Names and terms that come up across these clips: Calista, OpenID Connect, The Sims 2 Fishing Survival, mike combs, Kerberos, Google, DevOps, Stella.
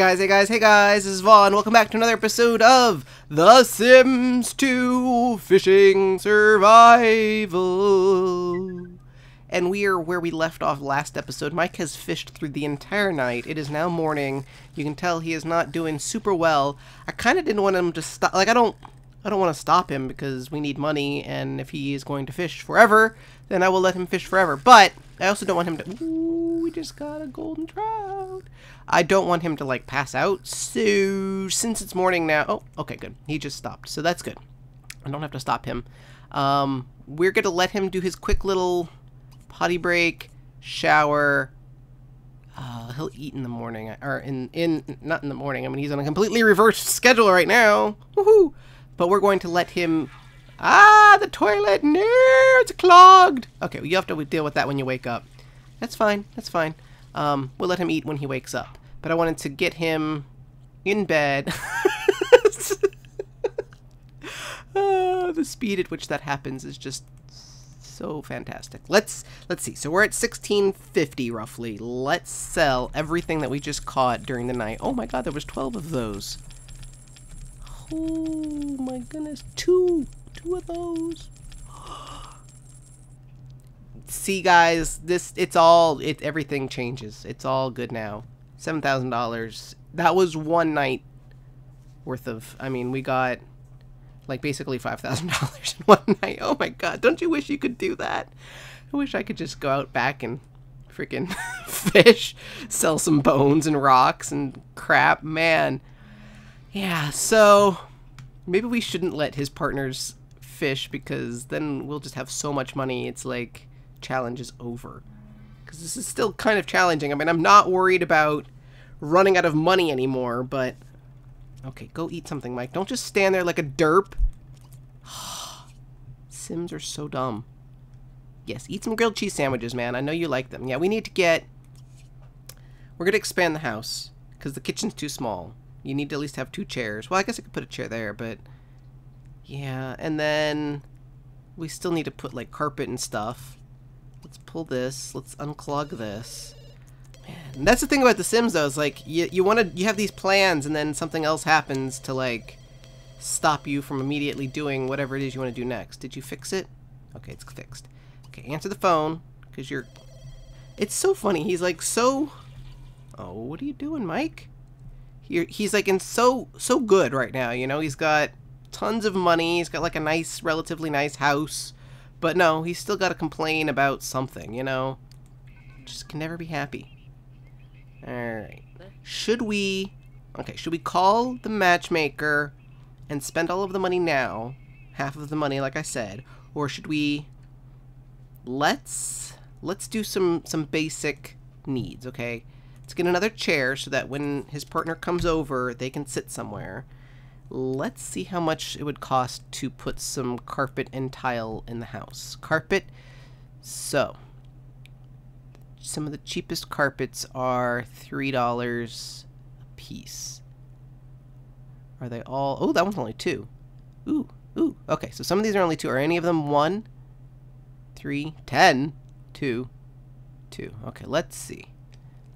Hey guys, this is Vaughn. Welcome back to another episode of The Sims 2 Fishing Survival. And we are where we left off last episode. Mike has fished through the entire night. It is now morning. You can tell he is not doing super well. I kind of didn't want him to stop. Like, I don't want to stop him because we need money, and if he is going to fish forever, then I will let him fish forever. But I also don't want him to... Ooh, we just got a golden trout. I don't want him to, like, pass out. So, since it's morning now... Oh, okay, good. He just stopped, so that's good. I don't have to stop him. We're going to let him do his quick little... potty break, shower. He'll eat in the morning, or not in the morning. I mean, he's on a completely reversed schedule right now. Woohoo! But we're going to let him. Ah, the toilet! No, it's clogged. Okay, well, you have to deal with that when you wake up. That's fine. That's fine. We'll let him eat when he wakes up. But I wanted to get him in bed. The speed at which that happens is just. So fantastic. Let's see. So we're at 1650 roughly. Let's sell everything that we just caught during the night. Oh my god, there was 12 of those. Oh my goodness, two of those. See guys, everything changes. It's all good now. $7,000. That was one night worth of. I mean, we got. Like, basically $5,000 in one night. Oh, my God. Don't you wish you could do that? I wish I could just go out back and freaking fish, sell some bones and rocks and crap. Man. Yeah, so maybe we shouldn't let his partners fish because then we'll just have so much money. It's like challenge is over. Because this is still kind of challenging. I mean, I'm not worried about running out of money anymore, but... Okay, go eat something, Mike. Don't just stand there like a derp. Sims are so dumb. Yes, eat some grilled cheese sandwiches, man. I know you like them. Yeah, we need to get... We're going to expand the house, because the kitchen's too small. You need to at least have 2 chairs. Well, I guess I could put a chair there, but... Yeah, and then... We still need to put, like, carpet and stuff. Let's pull this. Let's unclog this. And that's the thing about The Sims, though, is, like, you have these plans, and then something else happens to, like, stop you from immediately doing whatever it is you want to do next. Did you fix it? Okay, it's fixed. Okay, answer the phone, because you're... It's so funny. He's, like, so... Oh, what are you doing, Mike? He's, like, in so good right now, you know? He's got tons of money. He's got, like, a nice, relatively nice house. But, no, he's still got to complain about something, you know? Just can never be happy. Alright. Should we call the matchmaker and spend all of the money now? Half of the money, like I said. Or should we... Let's do some basic needs, okay? Let's get another chair so that when his partner comes over, they can sit somewhere. Let's see how much it would cost to put some carpet and tile in the house. Carpet. So... Some of the cheapest carpets are $3 a piece. Are they all? Oh, that one's only 2. Ooh. Okay, so some of these are only 2. Are any of them 1, 3, 10, 2, 2? Okay, let's see.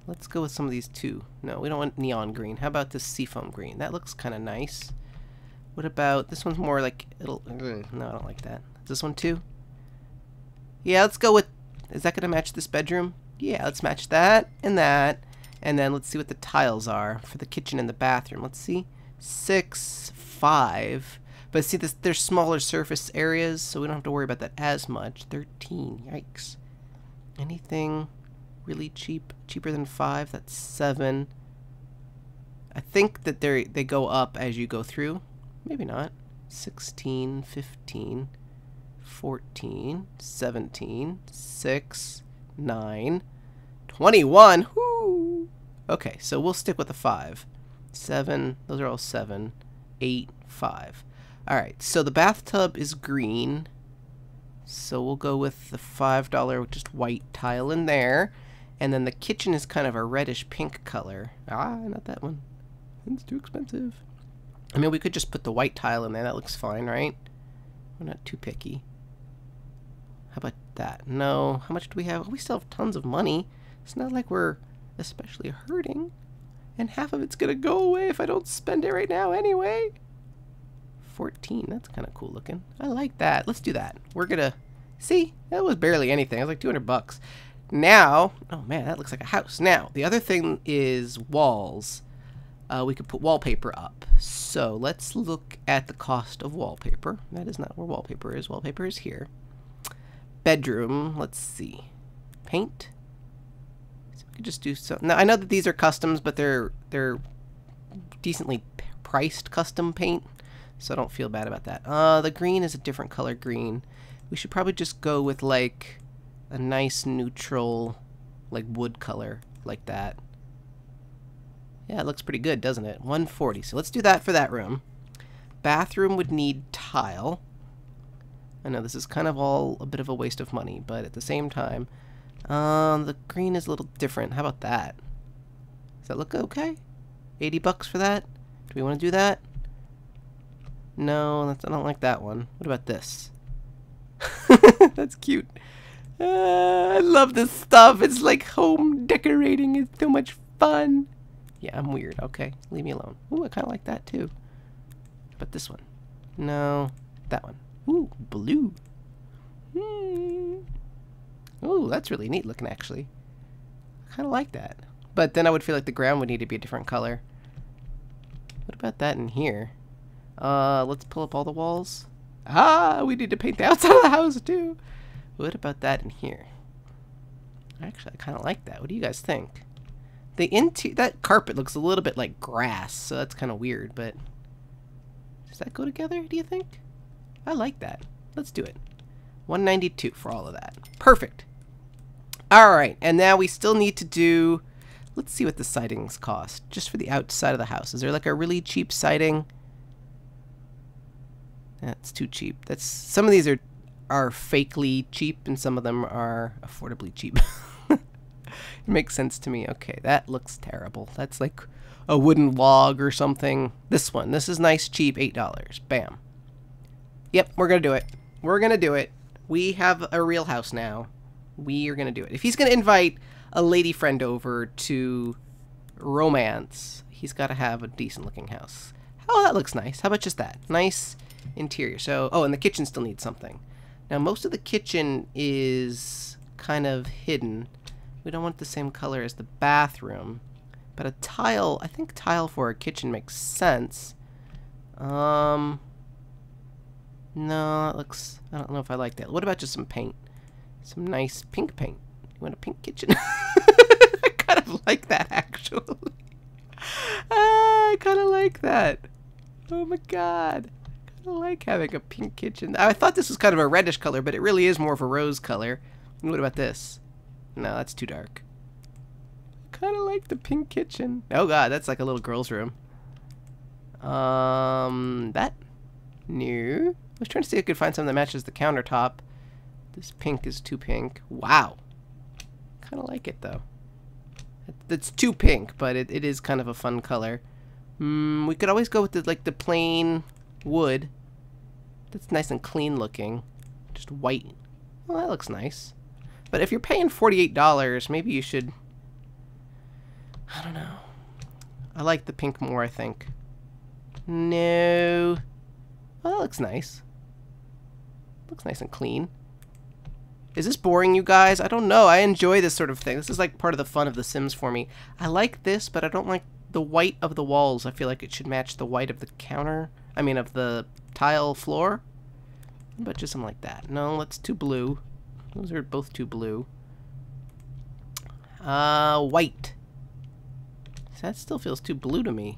Let's go with some of these 2. No, we don't want neon green. How about this seafoam green? That looks kind of nice. What about this one's more like it'll? No, I don't like that. Is this one too? Yeah, let's go with. Is that gonna match this bedroom? Yeah, let's match that and that, and then let's see what the tiles are for the kitchen and the bathroom. Let's see, 6, 5. But see, this, there's smaller surface areas, so we don't have to worry about that as much. 13. Yikes. Anything really cheap? Cheaper than 5? That's 7. I think that they go up as you go through. Maybe not. 16, 15. 14, 17, 6, 9, 21. Woo! Okay, so we'll stick with the 5. 7, those are all 7. 8, 5. Alright, so the bathtub is green. So we'll go with the $5 just white tile in there. And then the kitchen is kind of a reddish pink color. Ah, not that one. It's too expensive. I mean, we could just put the white tile in there. That looks fine, right? We're not too picky. How about that? No. How much do we have? We still have tons of money. It's not like we're especially hurting. And half of it's gonna go away if I don't spend it right now anyway. 14, that's kind of cool looking. I like that. Let's do that. We're gonna... See? That was barely anything. It was like 200 bucks. Now... Oh man, that looks like a house. Now, the other thing is walls. We could put wallpaper up. So let's look at the cost of wallpaper. That is not where wallpaper is. Wallpaper is here. Bedroom. Let's see. Paint. So we could just do some. Now I know that these are customs, but they're decently priced custom paint, so I don't feel bad about that. The green is a different color green. We should probably just go with like a nice neutral, like wood color, like that. Yeah, it looks pretty good, doesn't it? 140. So let's do that for that room. Bathroom would need tile. I know this is kind of all a bit of a waste of money, but at the same time, the green is a little different. How about that? Does that look okay? 80 bucks for that? Do we want to do that? No, that's, I don't like that one. What about this? That's cute. I love this stuff. It's like home decorating. It's so much fun. Yeah, I'm weird. Okay, leave me alone. Ooh, I kind of like that too. But this one. No, that one. Ooh, blue. Mm. Ooh, that's really neat looking actually. I kind of like that. But then I would feel like the ground would need to be a different color. What about that in here? Let's pull up all the walls. Ah, we need to paint the outside of the house too. What about that in here? Actually, I kind of like that. What do you guys think? The interior, that carpet looks a little bit like grass, so that's kind of weird, but does that go together, do you think? I like that. Let's do it. 192 for all of that. Perfect. Alright, and now we still need to do, let's see what the sidings cost, just for the outside of the house. Is there like a really cheap siding? That's too cheap. That's, some of these are fakely cheap, and some of them are affordably cheap. It makes sense to me. Okay, that looks terrible. That's like a wooden log or something. This one. This is nice, cheap, $8. Bam. Yep, we're going to do it. We're going to do it. We have a real house now. We are going to do it. If he's going to invite a lady friend over to romance, he's got to have a decent-looking house. Oh, that looks nice. How about just that? Nice interior. So, oh, and the kitchen still needs something. Now, most of the kitchen is kind of hidden. We don't want the same color as the bathroom, but a tile, I think tile for a kitchen makes sense. No, it looks, I don't know if I like that. What about just some paint? Some nice pink paint. You want a pink kitchen? I kind of like that, actually. I kind of like that. Oh my God. I kind of like having a pink kitchen. I thought this was kind of a reddish color, but it really is more of a rose color. And what about this? No, that's too dark. Kind of like the pink kitchen. Oh God, that's like a little girl's room. That? No. I was trying to see if I could find something that matches the countertop. This pink is too pink. Wow. Kind of like it though. That's too pink, but it is kind of a fun color. We could always go with the plain wood. That's nice and clean looking. Just white. Well, that looks nice. But if you're paying $48, maybe you should, I don't know. I like the pink more, I think. No. Well, that looks nice. Looks nice and clean. Is this boring, you guys? I don't know. I enjoy this sort of thing. This is like part of the fun of The Sims for me. I like this, but I don't like the white of the walls. I feel like it should match the white of the counter. I mean, of the tile floor. But just something like that. No, that's too blue. Those are both too blue. White. That still feels too blue to me.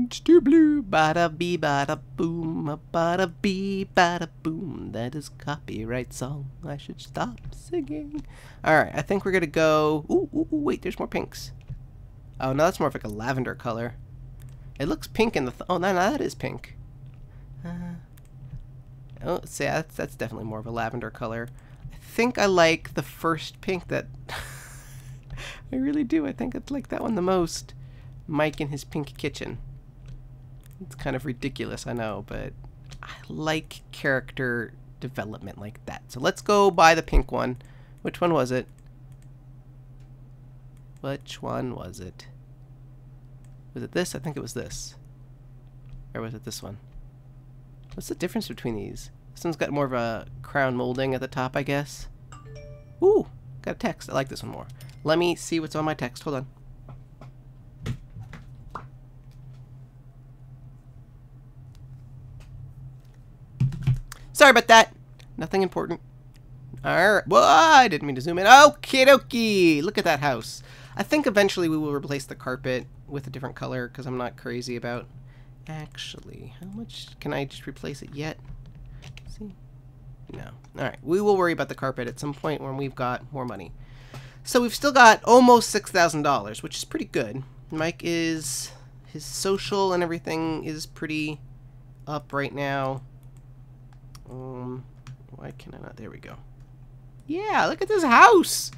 It's too blue. Bada bee, bada boom. Bada bee, bada boom. That is copyright song. I should stop singing. Alright, I think we're gonna go... Ooh, wait, there's more pinks. Oh, no, that's more of like a lavender color. It looks pink in the... Oh, no, that is pink. Oh, so yeah, that's definitely more of a lavender color. I think I like the first pink that... I really do. I think I like that one the most. Mike in his pink kitchen. It's kind of ridiculous, I know, but I like character development like that. So let's go buy the pink one. Which one was it? Was it this? I think it was this. Or was it this one? What's the difference between these? This one's got more of a crown molding at the top, I guess. Ooh, got a text. I like this one more. Let me see what's on my text. Hold on. Sorry about that. Nothing important. Alright. Well, I didn't mean to zoom in. Okie dokie. Look at that house. I think eventually we will replace the carpet with a different color because I'm not crazy about... Actually, how much can I just replace it yet? Let's see? No. Alright. We will worry about the carpet at some point when we've got more money. So we've still got almost $6,000, which is pretty good. Mike is... His social and everything is pretty up right now. Why can I not? There we go. Yeah, look at this house,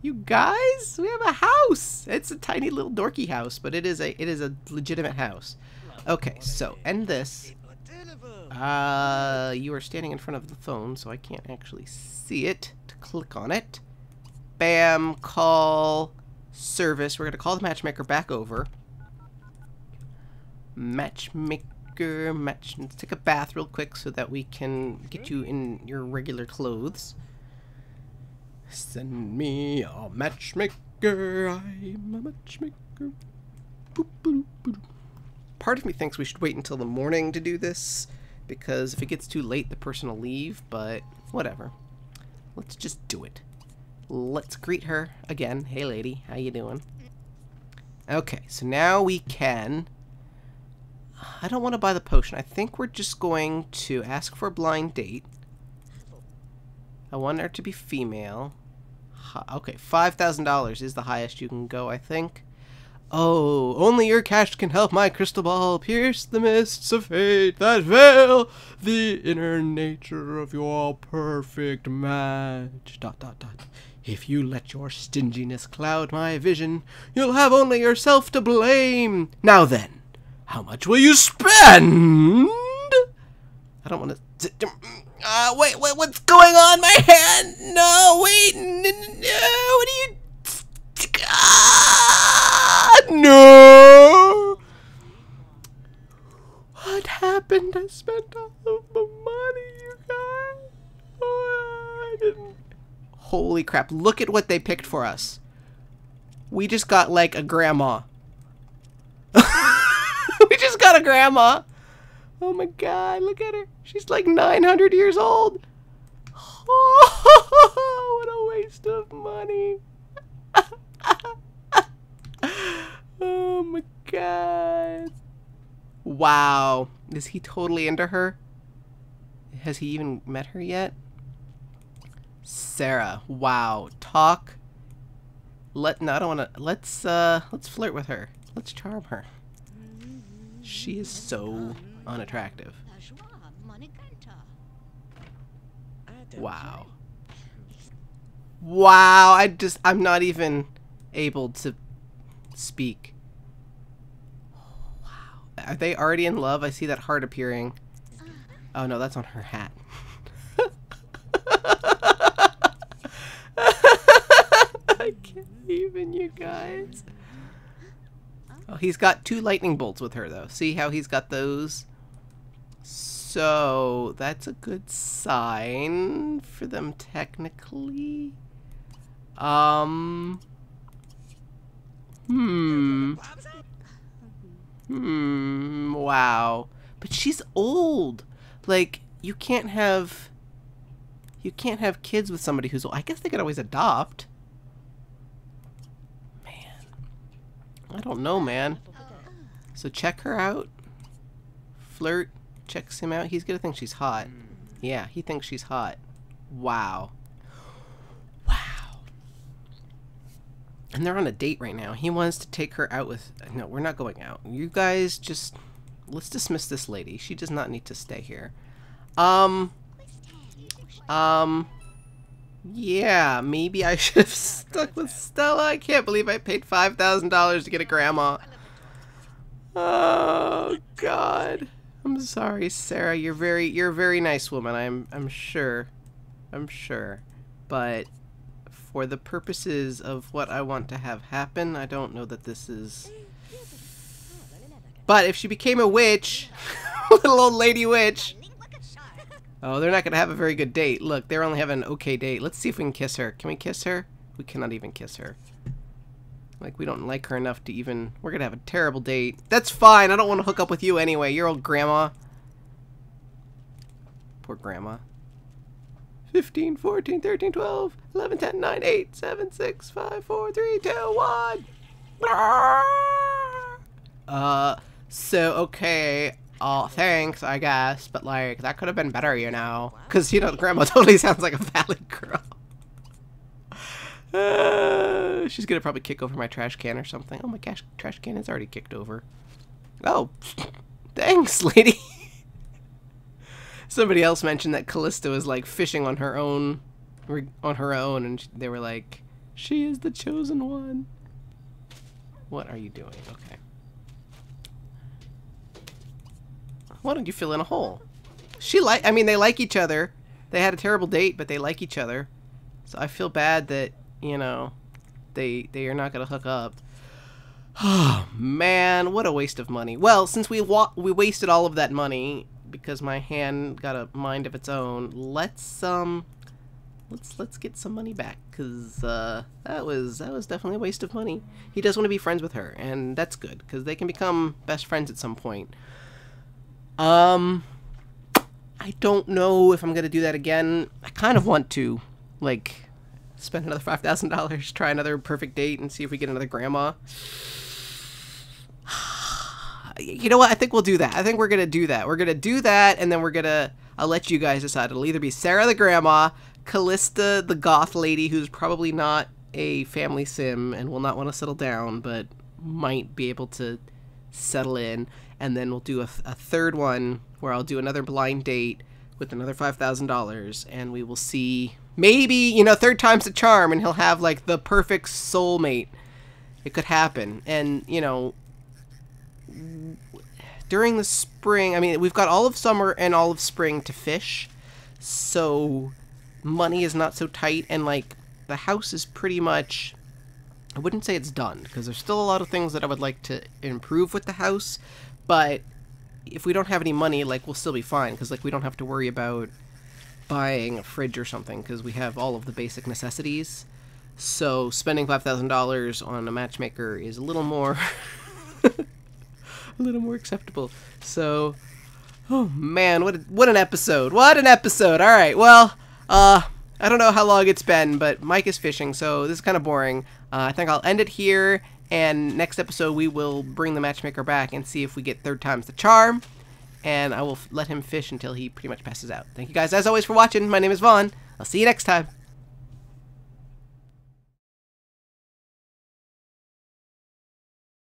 you guys. We have a house. It's a tiny little dorky house, but it is a legitimate house. Okay, so end this. You are standing in front of the phone, so I can't actually see it to click on it. Bam, call service. We're gonna call the matchmaker back over. Matchmaker. Let's take a bath real quick so that we can get you in your regular clothes. Send me a matchmaker. I'm a matchmaker. Boop, boop, boop. Part of me thinks we should wait until the morning to do this because if it gets too late, the person will leave, but whatever. Let's just do it. Let's greet her again. Hey, lady. How you doing? Okay, so now we can... I don't want to buy the potion. I think we're just going to ask for a blind date. I want her to be female. Okay, $5,000 is the highest you can go, I think. Oh, only your cash can help my crystal ball pierce the mists of fate that veil the inner nature of your perfect match. Dot, dot, dot. If you let your stinginess cloud my vision, you'll have only yourself to blame. Now then. How much will you spend? I don't want to... wait, what's going on? My hand! No, wait! No, what are you... No! What happened? I spent all of my money, you guys. Oh, I didn't... Holy crap, look at what they picked for us. We just got, like, a grandma. We just got a grandma. Oh my god, look at her. She's like 900 years old. Oh, what a waste of money. Oh my god. Wow. Is he totally into her? Has he even met her yet? Sarah. Wow. Talk. No, I don't want to. Let's flirt with her. Let's charm her. She is so unattractive. Wow. Wow, I'm not even able to speak. Wow. Are they already in love? I see that heart appearing. Oh no, that's on her hat. I can't even, you guys. Oh, he's got 2 lightning bolts with her, though. See how he's got those? So, that's a good sign for them, technically. Wow. But she's old. Like, you can't have kids with somebody who's old. I guess they could always adopt. I don't know, man. So check her out. Flirt. Checks him out. He's gonna think she's hot. Yeah, he thinks she's hot. Wow. Wow. And they're on a date right now. He wants to take her out with... No, we're not going out. You guys just... Let's dismiss this lady. She does not need to stay here. Yeah, maybe I should have stuck with Stella. I can't believe I paid $5,000 to get a grandma. Oh god. I'm sorry, Sarah. You're a very nice woman. I'm sure. But for the purposes of what I want to have happen, I don't know that this is But if she became a witch, little old lady witch. Oh, they're not going to have a very good date. Look, they're only having an okay date. Let's see if we can kiss her. Can we kiss her? We cannot even kiss her. Like, we don't like her enough to even... We're going to have a terrible date. That's fine. I don't want to hook up with you anyway. Your old grandma. Poor grandma. 15, 14, 13, 12, 11, 10, 9, 8, 7, 6, 5, 4, 3, 2, 1. So, okay. Oh, thanks, I guess. But, like, that could have been better, you know. Because, you know, grandma totally sounds like a valid girl. She's gonna probably kick over my trash can or something. Oh my gosh, trash can is already kicked over. Oh, thanks, lady. Somebody else mentioned that Calista was like fishing on her own, and they were like, "She is the chosen one." What are you doing? Okay. Why don't you fill in a hole? I mean, they like each other. They had a terrible date, but they like each other. So I feel bad that, you know, they are not going to hook up. Oh, man, what a waste of money. Well, since we wasted all of that money because my hand got a mind of its own, let's get some money back, cuz that was definitely a waste of money. He does want to be friends with her, and that's good cuz they can become best friends at some point. I don't know if I'm going to do that again. I kind of want to, like, spend another $5,000, try another perfect date, and see if we get another grandma. You know what? I think we'll do that. I think we're going to do that. We're going to do that, and then we're going to... I'll let you guys decide. It'll either be Sarah the grandma, Calista the goth lady, who's probably not a family sim and will not want to settle down, but might be able to settle in. And then we'll do a third one where I'll do another blind date with another $5,000, and we will see... Maybe, you know, third time's the charm, and he'll have, like, the perfect soulmate. It could happen. And, you know, during the spring, I mean, we've got all of summer and all of spring to fish, so money is not so tight, and, like, the house is pretty much, I wouldn't say it's done, because there's still a lot of things that I would like to improve with the house, but if we don't have any money, like, we'll still be fine, because, like, we don't have to worry about buying a fridge or something because we have all of the basic necessities. So spending $5,000 on a matchmaker is a little more acceptable. So, oh man, what an episode. What an episode. All right, well, I don't know how long it's been, but Mike is fishing, so this is kind of boring. I think I'll end it here, and next episode we will bring the matchmaker back and see if we get third time's the charm. And I will let him fish until he pretty much passes out. Thank you guys, as always, for watching. My name is Vaughn. I'll see you next time.